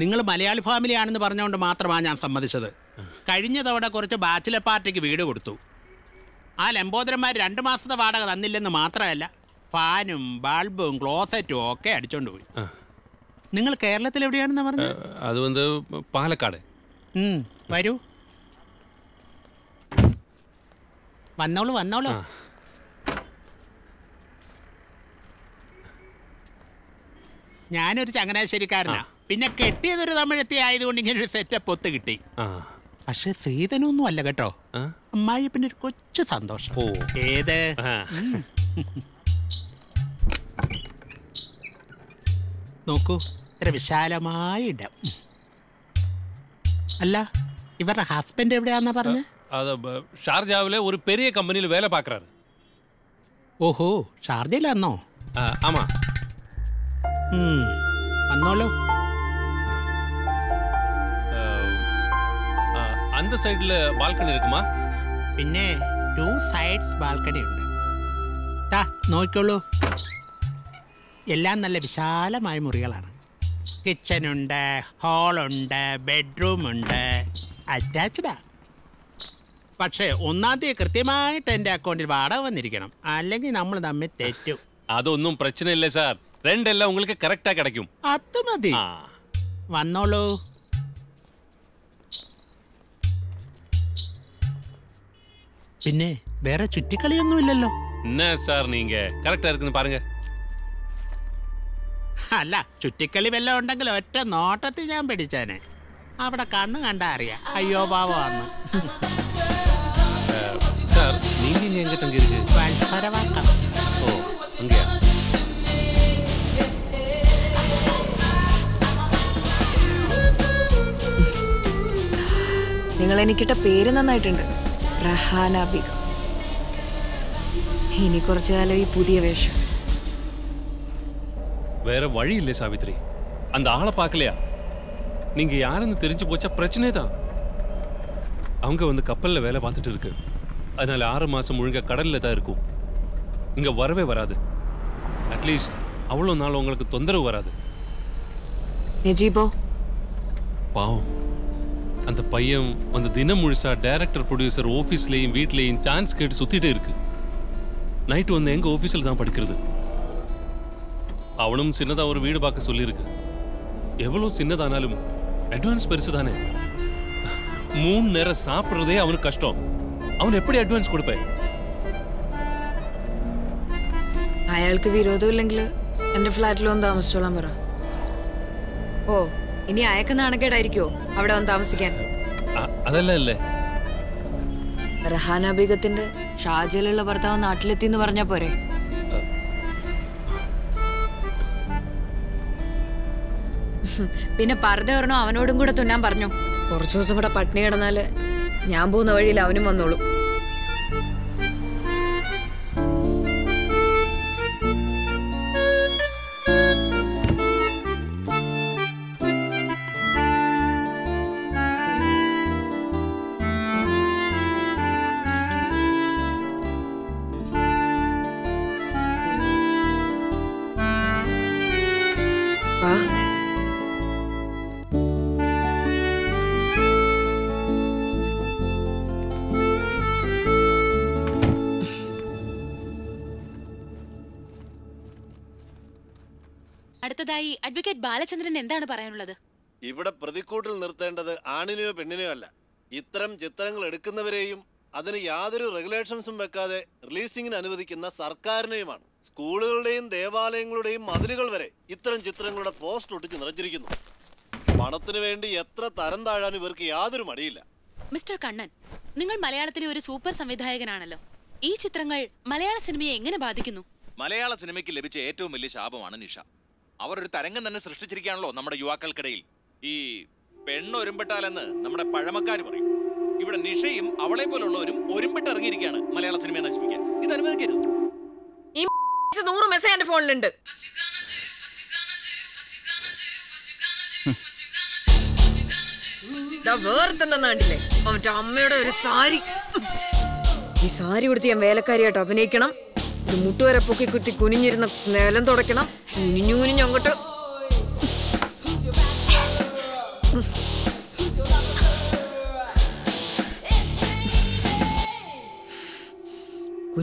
നിങ്ങൾ മലയാളി ഫാമിലിയാണെന്ന് പറഞ്ഞുകൊണ്ട് മാത്രമാണ് ഞാൻ സമ്മതിച്ചത്. കഴിഞ്ഞ തവണ കുറച്ച് ബാച്ചിലർ പാർട്ടിക്ക് വീട് കൊടുത്തു. ആ ലംബോദരന്മാർ 2 മാസത്തെ വാടക തന്നില്ലെന്ന് മാത്രമല്ല, ഫാനും ബൾബും ക്ലോസറ്റും ഒക്കെ അടിച്ചോണ്ട് പോയി. നിങ്ങൾ കേരളത്തിൽ എവിടെയാണെന്ന് പറഞ്ഞു? അത് വന്ന് പാലക്കാട്. വരൂ, വന്നോളൂ വന്നോളൂ. ഞാനൊരു ചങ്ങനാശ്ശേരിക്കാരനാ, പിന്നെ കെട്ടിയതൊരു തമിഴത്തി ആയതുകൊണ്ട് ഇങ്ങനൊരു സെറ്റപ്പ് ഒത്ത് കിട്ടി. പക്ഷെ സ്ത്രീധനൊന്നും അല്ല കേട്ടോ, അമ്മായി പിന്നെ ഒരു കൊച്ചു സന്തോഷം. ഏത് നോക്കൂ, ഇത്ര വിശാലമായ ഇടം. അല്ല, ഇവരുടെ ഹസ്ബൻഡ് എവിടെയാന്നാ പറഞ്ഞ? ഷാർജാവിലെ ഒരു പെരിയ കമ്പനിയിൽ വേല പാക്കറാണ്. ഓഹോ, ഷാർജയിലാന്നോ? ആമാ, വന്നോളൂ. அந்த சைடுல பால்கனி இருக்குமா? പിന്നെ 2 സൈഡ്സ് ബാൽക്കണി ഉണ്ട്. ടാ നോക്കിക്കോളൂ, എല്ലാം നല്ല വിശാലമായ മുറികളാണ്. കിച്ചനുണ്ട്, ഹോളുണ്ട്, ബെഡ്റൂമുണ്ട്, അറ്റാച്ച്ഡാ. പക്ഷേ 1-ാം തീയതി കൃത്യമായിട്ട് എൻ്റെ അക്കൗണ്ടിൽ വാടക വന്നിരിക്കണം, അല്ലെങ്കിൽ നമ്മൾ തമ്മിൽ തെറ്റും. അതൊന്നും പ്രശ്നമില്ല സാർ, രണ്ടെല്ലാം നിങ്ങൾക്ക് കറക്റ്റാ കിടക്കും. അത് മതി, വന്നോളൂ. പിന്നെ വേറെ ചുറ്റിക്കളിയൊന്നും ഇല്ലല്ലോ? എന്നാ സാർ, നിങ്ങൾ കറക്റ്റാ ഇരിക്കുന്നു പാരുങ്ക. അല്ല, ചുറ്റിക്കളി വല്ലതും ഉണ്ടെങ്കിൽ ഒറ്റ നോട്ടത്തിൽ ഞാൻ പിടിച്ചേനെ. അവിടെ കണ്ണു കണ്ടാ അറിയാം, അയ്യോ പാവമാണ്. നിങ്ങൾ എനിക്കിട്ട പേര് നന്നായിട്ടുണ്ട്, റഹാന ബീഗം. ഇനി കുറച്ചു കാലം ഈ പുതിയ വേഷം. வேற வழி இல்லை சாவித்ரி, அந்த ஆளை பார்க்கலையா? நீங்க யாருன்னு தெரிஞ்சு போச்சா பிரச்சனை தான். அவங்க வந்து கப்பலில் வேலை பார்த்துட்டு இருக்கு, அதனால 6 மாசம் முழுங்க கடலில் தான் இருக்கும். இங்கே வரவே வராது. அட்லீஸ்ட் அவ்வளோ நாள் உங்களுக்கு தொந்தரவு வராது. நஜீபோ பாவம், அந்த பையன் அந்த தினம் முழுசா டைரக்டர் ப்ரொடியூசர் ஆஃபீஸ்லேயும் வீட்லேயும் சான்ஸ் கேட்டு சுற்றிட்டே இருக்கு. நைட்டு வந்து எங்கள் ஆஃபீஸில் தான் படிக்கிறது. அவனும் சின்னதாக ஒரு வீடு பார்க்க சொல்லியிருக்கு. எவ்வளோ சின்னதானாலும் அட்வான்ஸ் பெருசு தானே. 3 நேரம் சாப்பிட்றதே அவனுக்கு கஷ்டம், அவன் எப்படி அட்வான்ஸ் கொடுப்பேன்? അയാൾക്ക് വിരോധം ഇല്ലെങ്കിൽ എൻ്റെ ഫ്ലാറ്റിൽ ഒന്ന് താമസിച്ചോളാൻ പറ. ഓ, ഇനി അയാൾക്ക് നാണക്കേടായിരിക്കോ അവിടെ ഒന്ന് താമസിക്കാൻ? അതല്ല അല്ലേ, റഹാന ബീഗത്തിൻ്റെ ഷാജയിലുള്ള ഭർത്താവ് നാട്ടിലെത്തി എന്ന് പറഞ്ഞാൽ പോരെ? പിന്നെ പർദ്ദ ഒരെണ്ണം അവനോടും കൂടെ തുന്നാൻ പറഞ്ഞു. കുറച്ചു ദിവസം കൂടെ പട്ടിണി കിടന്നാല് ഞാൻ പോകുന്ന വഴിയിൽ അവനും വന്നോളൂ. അടുത്തതായി അഡ്വക്കേറ്റ് ബാലചന്ദ്രൻ എന്താണ് പറയാനുള്ളത്? ഇവിടെ പ്രതിക്കൂട്ടിൽ നിർത്തേണ്ടത് ആണിനെയോ പെണ്ണിനെയോ അല്ല, ഇത്തരം ചിത്രങ്ങൾ എടുക്കുന്നവരെയും അതിന് യാതൊരു റെഗുലേഷൻസും വെക്കാതെ റിലീസിംഗിന് അനുവദിക്കുന്ന സർക്കാരിനെയുമാണ്. സ്കൂളുകളുടെയും ദേവാലയങ്ങളുടെയും മതിലുകൾ വരെ ഇത്തരം ചിത്രങ്ങളുടെ പോസ്റ്റ് ഒട്ടിച്ച് നിറച്ചിരിക്കുന്നു. പണത്തിന് വേണ്ടി എത്ര തരം താഴാനും ഇവർക്ക് യാതൊരു മടിയില്ല. മിസ്റ്റർ കണ്ണൻ, നിങ്ങൾ മലയാളത്തിലെ ഒരു സൂപ്പർ സംവിധായകനാണല്ലോ, ഈ ചിത്രങ്ങൾ മലയാള സിനിമയെ എങ്ങനെ ബാധിക്കുന്നു? മലയാള സിനിമയ്ക്ക് ലഭിച്ച ഏറ്റവും വലിയ ശാപമാണ് നിഷ. അവരൊരു തരംഗം തന്നെ സൃഷ്ടിച്ചിരിക്കുകയാണല്ലോ നമ്മുടെ യുവാക്കൾക്കിടയിൽ. ഈ പെണ്ണൊരുമ്പിട്ടാലെന്ന് നമ്മുടെ പഴമക്കാർ പറയും, ഇവിടെ നിഷയും അവളെ പോലുള്ളവരും ഒരുമ്പിട്ട് ഇറങ്ങിയിരിക്കുകയാണ് മലയാള സിനിമയെ നശിപ്പിക്കാൻ. ഇത് അനുവദിക്കരുത്. അമ്മയുടെ ഒരു സാരി, ഈ സാരി കൊടുത്ത് ഞാൻ വേലക്കാരിയായിട്ട് അഭിനയിക്കണം. ഇത് മുട്ടുവരെ പൊക്കി കുത്തി കുനിഞ്ഞിരുന്ന നിലം തുടയ്ക്കണം. കുനിഞ്ഞു കുനിഞ്ഞങ്ങോട്ട്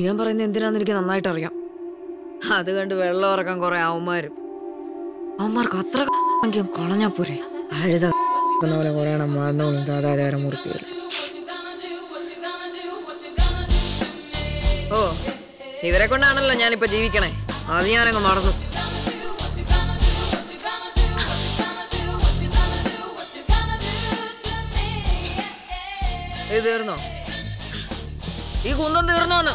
കുനിയാൻ പറയുന്നത് എന്തിനാണെന്ന് എനിക്ക് നന്നായിട്ട് അറിയാം. അത് കണ്ട് വെള്ളം ഇറക്കാൻ കുറെ അവന്മാരും അവന്മാർക്ക് അത്ര കളഞ്ഞാ പോരെ. അഴുതക്കുന്നവരെ കുറേ മറന്നവളും സാധാചാര മൂർത്തികൾ. ഓ, ഇവരെ കൊണ്ടാണല്ലോ ഞാനിപ്പോ ജീവിക്കണേ. അത് ഞാനങ്ങ് മറന്നു. ഇത് തീർന്നോ? ഈ കുന്തം തീർന്നോന്ന്?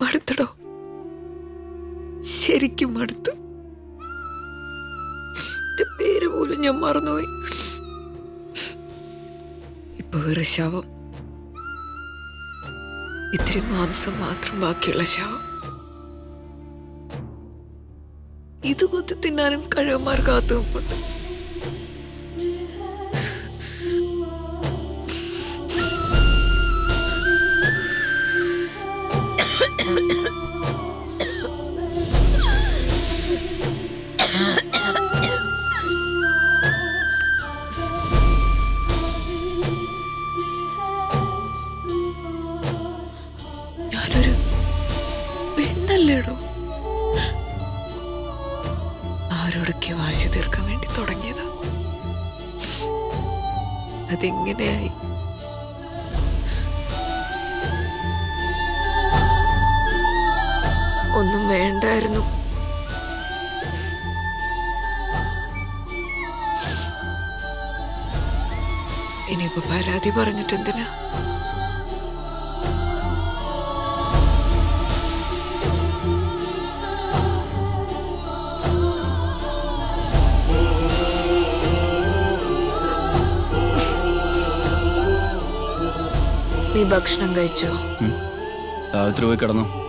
മടുത്തടോ, ശരിക്കും മടുത്തു. എന്റെ പേര് പോലും ഞാൻ മറന്നുപോയി. ഇപ്പൊ വേറെ ശവം, ഇത്തിരി മാംസം മാത്രം ബാക്കിയുള്ള ശവം. ഇത് കൊത്തി തിന്നാനും കഴിവന്മാർ കാത്തു നിൽപ്പുണ്ട്. ആരോടൊക്കെ വാശി തീർക്കാൻ വേണ്ടി തുടങ്ങിയതാ, അതിങ്ങനെയായി. ഒന്നും വേണ്ടായിരുന്നു, ഇനിയിപ്പോ പരാതി പറഞ്ഞിട്ടെന്തിനാ? നീ ഭക്ഷണം കഴിച്ചോ? രാവിലെ പോയി കിടന്നു.